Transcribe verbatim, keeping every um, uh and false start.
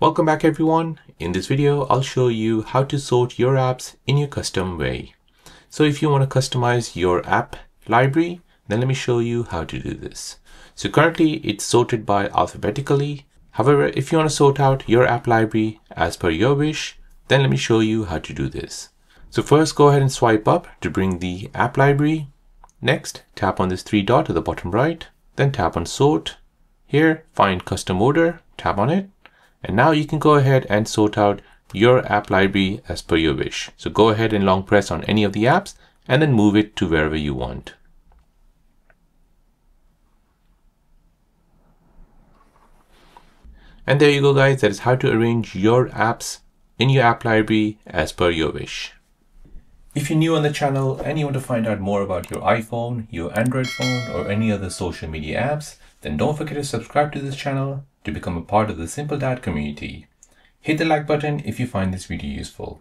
Welcome back everyone. In this video, I'll show you how to sort your apps in your custom way. So if you want to customize your app library, then let me show you how to do this. So currently it's sorted by alphabetically. However, if you want to sort out your app library as per your wish, then let me show you how to do this. So first go ahead and swipe up to bring the app library. Next, tap on this three dot at the bottom right, then tap on sort. Here, find custom order, tap on it. And now you can go ahead and sort out your app library as per your wish. So go ahead and long press on any of the apps and then move it to wherever you want. And there you go guys, that is how to arrange your apps in your app library as per your wish. If you're new on the channel and you want to find out more about your iPhone, your Android phone or any other social media apps, then don't forget to subscribe to this channel to become a part of the Simple Dad community. Hit the like button if you find this video useful.